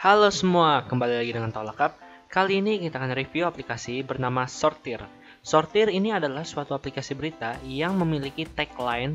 Halo semua, kembali lagi dengan Tolakap. Kali ini kita akan review aplikasi bernama Shortir. Shortir ini adalah suatu aplikasi berita yang memiliki tagline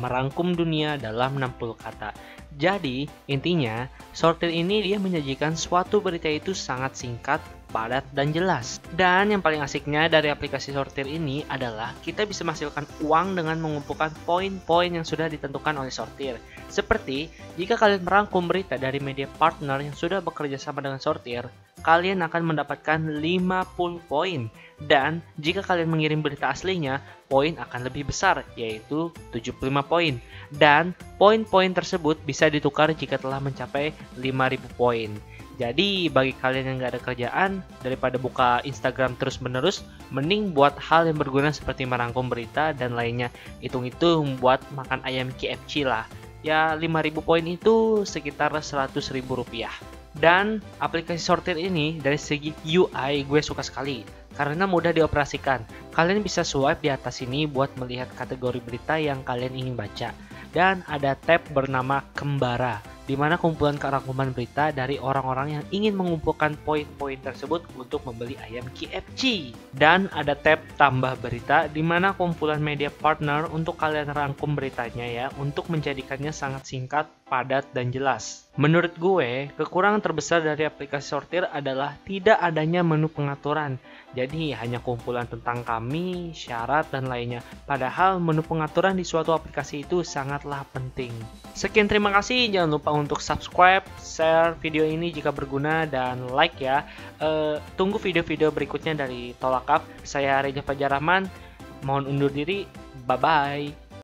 merangkum dunia dalam 60 kata. Jadi, intinya, Shortir ini dia menyajikan suatu berita itu sangat singkat, padat, dan jelas. Dan yang paling asiknya dari aplikasi Shortir ini adalah kita bisa menghasilkan uang dengan mengumpulkan poin-poin yang sudah ditentukan oleh Shortir. Seperti, jika kalian merangkum berita dari media partner yang sudah bekerja sama dengan Shortir, kalian akan mendapatkan 50 poin. Dan, jika kalian mengirim berita aslinya, poin akan lebih besar, yaitu 75 poin. Dan, poin-poin tersebut bisa ditukar jika telah mencapai 5.000 poin. Jadi, bagi kalian yang nggak ada kerjaan, daripada buka Instagram terus-menerus, mending buat hal yang berguna seperti merangkum berita dan lainnya. Hitung-hitung buat makan ayam KFC lah. Ya, 5.000 poin itu sekitar 100.000 rupiah. Dan aplikasi Shortir ini dari segi UI gue suka sekali karena mudah dioperasikan. Kalian bisa swipe di atas sini buat melihat kategori berita yang kalian ingin baca. Dan ada tab bernama Kembara, di mana kumpulan kerangkuman berita dari orang-orang yang ingin mengumpulkan poin-poin tersebut untuk membeli ayam KFC. Dan ada tab Tambah Berita, di mana kumpulan media partner untuk kalian rangkum beritanya ya, untuk menjadikannya sangat singkat, padat, dan jelas. Menurut gue, kekurangan terbesar dari aplikasi Shortir adalah tidak adanya menu pengaturan. Jadi hanya kumpulan tentang kami, syarat, dan lainnya. Padahal menu pengaturan di suatu aplikasi itu sangatlah penting. Sekian, terima kasih. Jangan lupa untuk subscribe, share video ini jika berguna, dan like ya. Tunggu video-video berikutnya dari Tolakap. Saya Reza Fajaraman, mohon undur diri. Bye-bye.